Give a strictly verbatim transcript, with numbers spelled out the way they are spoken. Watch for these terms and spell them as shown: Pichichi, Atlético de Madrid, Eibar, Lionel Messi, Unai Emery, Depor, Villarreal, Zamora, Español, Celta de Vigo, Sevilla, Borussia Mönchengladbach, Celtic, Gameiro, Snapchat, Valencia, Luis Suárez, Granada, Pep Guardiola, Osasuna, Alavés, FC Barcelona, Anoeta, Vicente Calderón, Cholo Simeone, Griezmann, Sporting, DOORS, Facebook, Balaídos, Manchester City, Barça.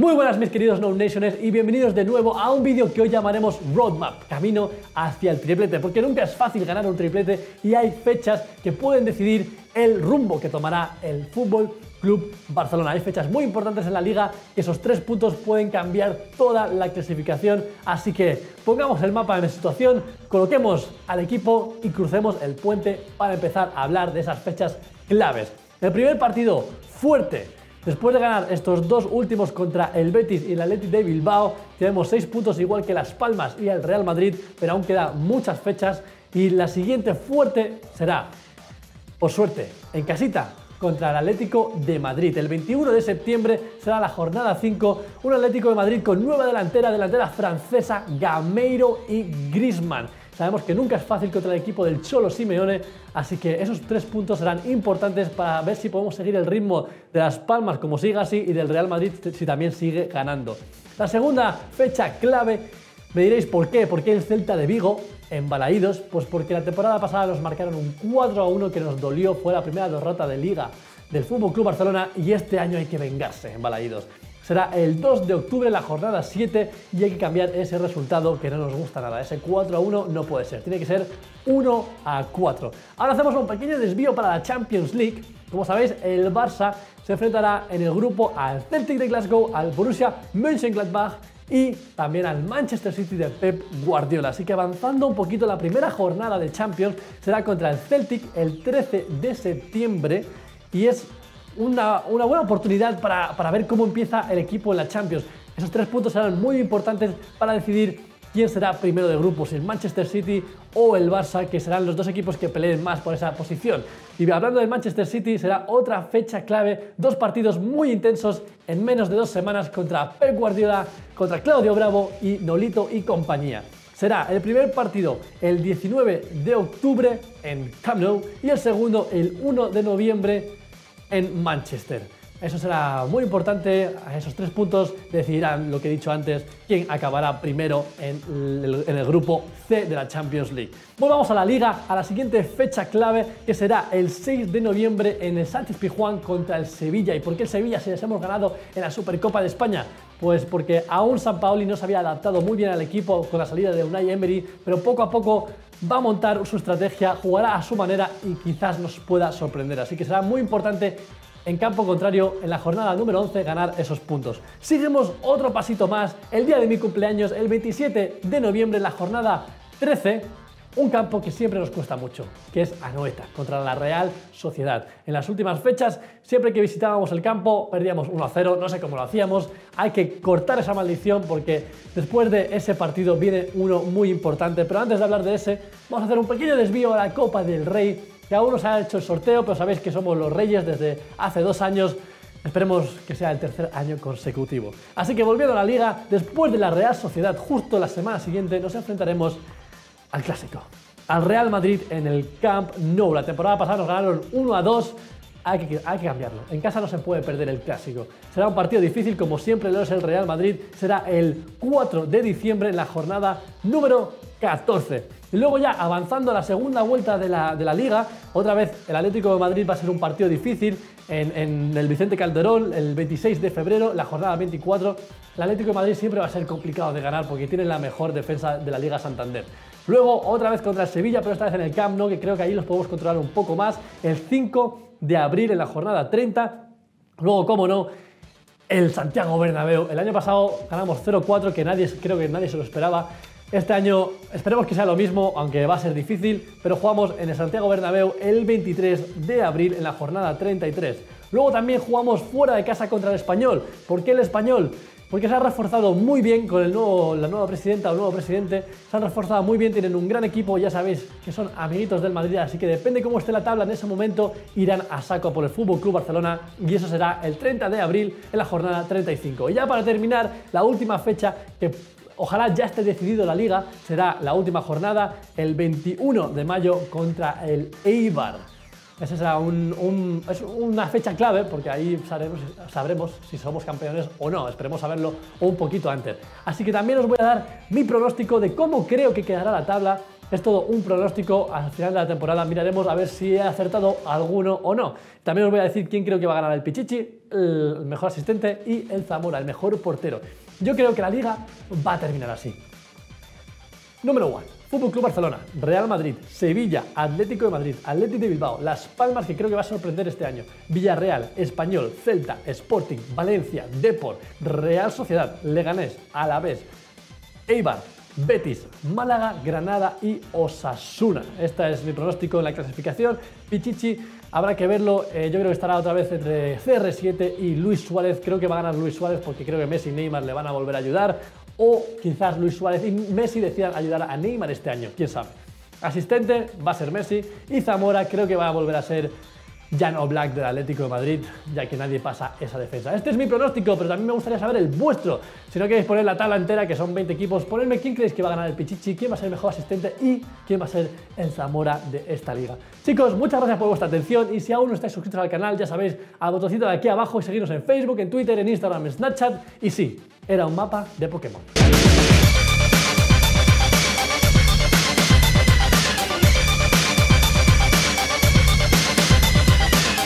Muy buenas mis queridos No Nationers y bienvenidos de nuevo a un vídeo que hoy llamaremos Roadmap, camino hacia el triplete, porque nunca es fácil ganar un triplete y hay fechas que pueden decidir el rumbo que tomará el fútbol Club Barcelona. Hay fechas muy importantes en la Liga, que esos tres puntos pueden cambiar toda la clasificación, así que pongamos el mapa en situación, coloquemos al equipo y crucemos el puente para empezar a hablar de esas fechas claves. El primer partido fuerte, después de ganar estos dos últimos contra el Betis y el Atlético de Bilbao, tenemos seis puntos igual que Las Palmas y el Real Madrid, pero aún quedan muchas fechas y la siguiente fuerte será, por suerte, en casita, contra el Atlético de Madrid. El veintiuno de septiembre será la jornada cinco, un Atlético de Madrid con nueva delantera, delantera francesa, Gameiro y Griezmann. Sabemos que nunca es fácil contra el equipo del Cholo Simeone, así que esos tres puntos serán importantes para ver si podemos seguir el ritmo de Las Palmas como siga así y del Real Madrid si también sigue ganando. La segunda fecha clave, me diréis por qué, por qué el Celta de Vigo en Balaídos, pues porque la temporada pasada nos marcaron un cuatro a uno que nos dolió, fue la primera derrota de Liga del F C Barcelona y este año hay que vengarse en Balaídos. Será el dos de octubre la jornada siete y hay que cambiar ese resultado que no nos gusta nada, ese cuatro a uno no puede ser, tiene que ser uno a cuatro. Ahora hacemos un pequeño desvío para la Champions League. Como sabéis, el Barça se enfrentará en el grupo al Celtic de Glasgow, al Borussia Mönchengladbach y también al Manchester City de Pep Guardiola. Así que avanzando un poquito, la primera jornada de Champions será contra el Celtic el trece de septiembre y es una, una buena oportunidad para, para ver cómo empieza el equipo en la Champions. Esos tres puntos serán muy importantes para decidir quién será primero de grupo, si el Manchester City o el Barça, que serán los dos equipos que peleen más por esa posición. Y hablando del Manchester City, será otra fecha clave, dos partidos muy intensos en menos de dos semanas contra Pep Guardiola, contra Claudio Bravo y Nolito y compañía. Será el primer partido el diecinueve de octubre en Camp Nou y el segundo el uno de noviembre en Manchester. Eso será muy importante, esos tres puntos decidirán, lo que he dicho antes, quién acabará primero en el, en el grupo C de la Champions League. Volvamos a la Liga, a la siguiente fecha clave, que será el seis de noviembre en el Sánchez Pizjuán contra el Sevilla. ¿Y por qué el Sevilla si les hemos ganado en la Supercopa de España? Pues porque aún Sampaoli no se había adaptado muy bien al equipo con la salida de Unai Emery, pero poco a poco va a montar su estrategia, jugará a su manera y quizás nos pueda sorprender. Así que será muy importante en campo contrario, en la jornada número once, ganar esos puntos. Seguimos otro pasito más, el día de mi cumpleaños, el veintisiete de noviembre, en la jornada trece, un campo que siempre nos cuesta mucho, que es Anoeta, contra la Real Sociedad. En las últimas fechas, siempre que visitábamos el campo, perdíamos uno a cero, no sé cómo lo hacíamos, hay que cortar esa maldición porque después de ese partido viene uno muy importante. Pero antes de hablar de ese, vamos a hacer un pequeño desvío a la Copa del Rey, que aún no se ha hecho el sorteo, pero sabéis que somos los reyes desde hace dos años. Esperemos que sea el tercer año consecutivo. Así que volviendo a la Liga, después de la Real Sociedad, justo la semana siguiente, nos enfrentaremos al Clásico, al Real Madrid en el Camp Nou. La temporada pasada nos ganaron uno a dos, hay que, hay que cambiarlo. En casa no se puede perder el Clásico. Será un partido difícil, como siempre lo es el Real Madrid. Será el cuatro de diciembre en la jornada número catorce. Y luego ya avanzando a la segunda vuelta de la, de la Liga, otra vez el Atlético de Madrid va a ser un partido difícil en, en el Vicente Calderón el veintiséis de febrero, la jornada veinticuatro. El Atlético de Madrid siempre va a ser complicado de ganar porque tiene la mejor defensa de la Liga Santander. Luego otra vez contra el Sevilla, pero esta vez en el Camp Nou, que creo que ahí los podemos controlar un poco más, el cinco de abril en la jornada treinta. Luego, cómo no, el Santiago Bernabéu. El año pasado ganamos cero cuatro, que nadie, creo que nadie se lo esperaba. Este año esperemos que sea lo mismo, aunque va a ser difícil, pero jugamos en el Santiago Bernabéu el veintitrés de abril en la jornada treinta y tres. Luego también jugamos fuera de casa contra el Español. ¿Por qué el Español? Porque se ha reforzado muy bien con el nuevo, la nueva presidenta o el nuevo presidente, se han reforzado muy bien, tienen un gran equipo, ya sabéis que son amiguitos del Madrid, así que depende cómo esté la tabla en ese momento, irán a saco por el F C Barcelona y eso será el treinta de abril en la jornada treinta y cinco. Y ya para terminar, la última fecha que ojalá ya esté decidido la Liga, será la última jornada el veintiuno de mayo contra el Eibar. Esa será un, un, es una fecha clave porque ahí sabremos, sabremos si somos campeones o no, esperemos saberlo un poquito antes. Así que también os voy a dar mi pronóstico de cómo creo que quedará la tabla Es todo un pronóstico. Al final de la temporada miraremos a ver si he acertado alguno o no. También os voy a decir quién creo que va a ganar: el Pichichi, el mejor asistente, y el Zamora, el mejor portero. Yo creo que la Liga va a terminar así. Número uno. Fútbol Club Barcelona, Real Madrid, Sevilla, Atlético de Madrid, Atlético de Bilbao, Las Palmas, que creo que va a sorprender este año, Villarreal, Español, Celta, Sporting, Valencia, Depor, Real Sociedad, Leganés, Alavés, Eibar, Betis, Málaga, Granada y Osasuna. Este es mi pronóstico en la clasificación. Pichichi, habrá que verlo. Eh, yo creo que estará otra vez entre C R siete y Luis Suárez. Creo que va a ganar Luis Suárez porque creo que Messi y Neymar le van a volver a ayudar. O quizás Luis Suárez y Messi decidan ayudar a Neymar este año. ¿Quién sabe? Asistente va a ser Messi. Y Zamora creo que va a volver a ser Jan Oblak del Atlético de Madrid, ya que nadie pasa esa defensa. Este es mi pronóstico, pero también me gustaría saber el vuestro. Si no queréis poner la tabla entera, que son veinte equipos, ponedme quién creéis que va a ganar el Pichichi, quién va a ser el mejor asistente y quién va a ser el Zamora de esta liga. Chicos, muchas gracias por vuestra atención, y si aún no estáis suscritos al canal, ya sabéis, al botoncito de aquí abajo, y seguirnos en Facebook, en Twitter, en Instagram, en Snapchat. Y sí, era un mapa de Pokémon.